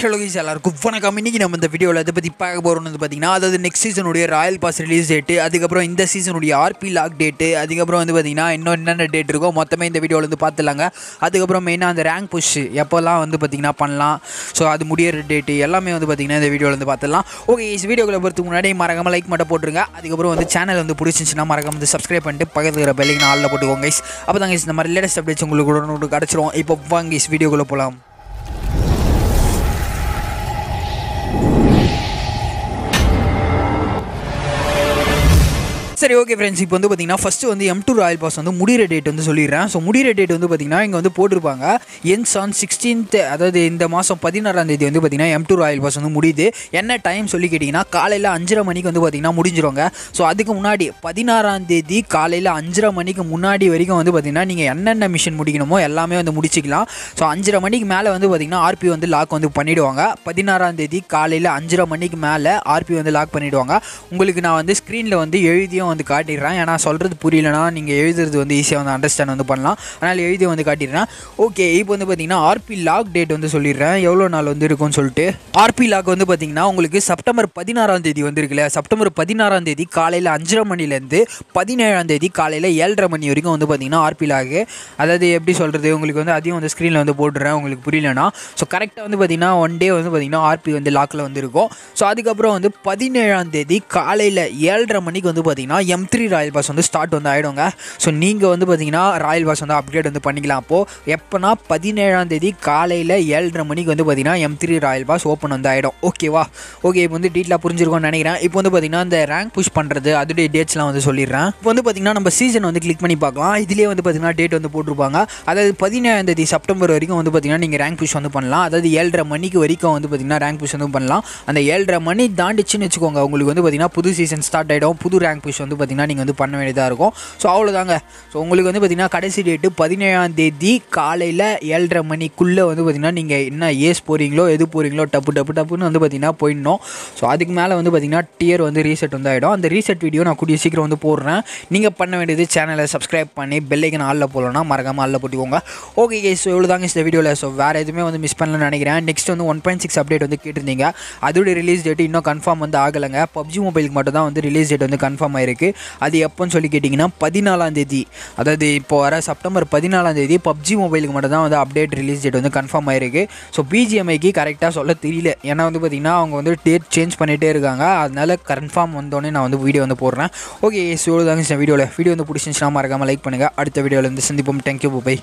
Hello guys, welcome to the video. The next season Royal Pass release date, this season RP lock date, date the video the rank push, so that's the date, video. Okay, this video like the channel the subscribe and bell latest okay friends, இப்போ வந்து பாத்தீங்கன்னா first வந்து M2 Royal Pass வந்து முடிற date வந்து சொல்லிறேன். So முடிற date வந்து பாத்தீங்கன்னா இங்க வந்து போட்டுருபாங்க ends on 16th, அதாவது இந்த மாசம் 16 ஆம் தேதி வந்து பாத்தீங்கன்னா M2 Royal Pass வந்து முடியுது. என்ன டைம் சொல்லி கேட்டிங்கனா காலையில 5:30 மணிக்கு வந்து பாத்தீங்கன்னா முடிஞ்சிரோங்க. சோ அதுக்கு முன்னாடி 16 ஆம் தேதி காலையில 5:30 மணிக்கு முன்னாடி வரைக்கும் வந்து பாத்தீங்கன்னா நீங்க என்னென்ன மிஷன் முடிக்கணுமோ எல்லாமே வந்து முடிச்சிக்கலாம். சோ 5:30 மணிக்கு மேல வந்து பாத்தீங்கன்னா RP வந்து லாக் வந்து பண்ணிடுவாங்க. 16 ஆம் தேதி காலையில 5:30 மணிக்கு மேல RP வந்து லாக் பண்ணிடுவாங்க. உங்களுக்கு நான் வந்து ஸ்கிரீன்ல வந்து எழுதியும் வந்து காட்டிறேன். انا சொல்றது புரியலனா நீங்க எழுதுறது வந்து ஈஸியா வந்து அண்டர்ஸ்டாண்ட் வந்து பண்ணலாம். அதனால எழுதி வந்து காட்டிறேன். ஓகே, இப்போ வந்து பாத்தீங்கன்னா RP லாக் டேட் வந்து சொல்லிறேன். எவ்வளவு நாள் வந்து இருக்கும்னு சொல்லிட்டு RP லாக் வந்து பாத்தீங்கன்னா உங்களுக்கு செப்டம்பர் 16 ஆம் தேதி வந்திருக்குல. செப்டம்பர் 16 ஆம் தேதி காலையில 5:30 மணில இருந்து 17 ஆம் தேதி காலையில 7:30 மணி வரைக்கும் வந்து பாத்தீங்கன்னா RP லாக். அதாவது எப்படி சொல்றது உங்களுக்கு வந்து அதையும் வந்து ஸ்கிரீன்ல வந்து போடுறேன் உங்களுக்கு புரியலனா. சோ கரெக்ட்டா வந்து பாத்தீங்கன்னா 1 டே வந்து பாத்தீங்கன்னா RP வந்து லாக்ல வந்து இருக்கும். சோ அதுக்கு அப்புறம் வந்து 17 ஆம் தேதி காலையில 7:30 மணிக்கு வந்து பாத்தீங்கன்னா M3 Royal Pass வந்து ஸ்டார்ட் வந்து ஆயிடுங்க. சோ நீங்க வந்து பாத்தீங்கன்னா Royal Pass வந்து அப்கிரேட் வந்து பண்ணிக்கலாம். அப்போ எப்பனா 17 ஆம் தேதி காலையில 7:30 மணிக்கு வந்து பாத்தீங்கன்னா M3 Royal Pass ஓபன் வந்து ஆயிடும். ஓகேவா? ஓகே, இப்போ வந்து டீடைலா புரிஞ்சிருக்கும்னு நினைக்கிறேன். இப்போ வந்து பாத்தீங்கன்னா இந்த ரேங்க் புஷ் பண்றது அதுடைய டேட்ஸ்லாம் வந்து சொல்லிறேன். இப்போ வந்து பாத்தீங்கன்னா நம்ம சீசன் வந்து கிளிக் பண்ணி பார்க்கலாம். இதுலயே வந்து பாத்தீங்கன்னா டேட் வந்து போட்டுருபாங்க. அதாவது 17 ஆம் தேதி செப்டம்பர் வரைக்கும் வந்து பாத்தீங்கன்னா நீங்க ரேங்க் புஷ் வந்து பண்ணலாம். அதாவது 7:30 மணிக்கு வரைக்கும் வந்து பாத்தீங்கன்னா ரேங்க் புஷ் வந்து பண்ணலாம். அந்த 7:30 மணி தாண்டிச்சுன்னு வெச்சுக்கோங்க உங்களுக்கு வந்து பாத்தீங்கன்னா புது சீசன் ஸ்டார்ட் ஆயிடும். புது ரேங்க் புஷ் வந்து பாத்தீங்கன்னா நீங்க வந்து பண்ண வேண்டியதா இருக்கும். சோ அவ்வளவுதாங்க. சோ உங்களுக்கு வந்து பாத்தீங்கன்னா கடைசி டேட் 17 ஆம் தேதி காலையில 7:30 மணிக்குள்ள வந்து பாத்தீங்கன்னா நீங்க என்ன ஏஸ் போறீங்களோ எது போறீங்களோ டப்பு டப்பு டப்புன்னு வந்து பாத்தீங்கன்னா போயிடணும். சோ அதுக்கு மேல வந்து பாத்தீங்கன்னா டியர் வந்து ரீசெட் வந்து ஆயிடும். அந்த ரீசெட் வீடியோ நான் கூடிய சீக்கிரம் வந்து போடுறேன். நீங்க பண்ண வேண்டியது சேனலை சப்ஸ்கிரைப் பண்ணி பெல் ஐகான் ஆல்ல போலனா மறக்காம ஆல்ல போட்டுக்கோங்க. ஓகே गाइस, சோ இவ்வளவுதாங்க இந்த வீடியோல. சோ வேற எதுமே வந்து மிஸ் பண்ணலன்னு நினைக்கிறேன். நெக்ஸ்ட் வந்து 1.6 அப்டேட் வந்து கேட்டிருந்தீங்க. அதோட ரிலீஸ் டேட் இன்னும் கன்ஃபார்ம் வந்து ஆகலங்க. PUBG மொபைலுக்கு மட்டும் தான் வந்து ரிலீஸ் டேட் வந்து கன்ஃபார்ம் இருக்கு. அது எப்பன்னு சொல்லி கேட்டிங்கன்னா 14 ஆம் தேதி, அதாவது இப்போ வர செப்டம்பர் 14 ஆம் தேதி PUBG மொபைலுக்கு மட்டும் தான் வந்து அப்டேட் ரிலீஸ் டேட் வந்து கன்ஃபார்ம் ஆயிருக்கு. ஸோ BGMIக்கு கரெக்டாக சொல்ல தெரியல. ஏன்னா வந்து பார்த்தீங்கன்னா அவங்க வந்து டேட் சேஞ்ச் பண்ணிகிட்டே இருக்காங்க. அதனால கன்ஃபார்ம் வந்தோடனே நான் வந்து வீடியோ வந்து போடுறேன். ஓகே, ஸோ தாங்க வீடியோவில் வந்து பிடிச்சிருந்துச்சுன்னா மறக்காமல் லைக் பண்ணுங்கள். அடுத்த வீடியோவில் வந்து சந்திப்போம். Thank you, by.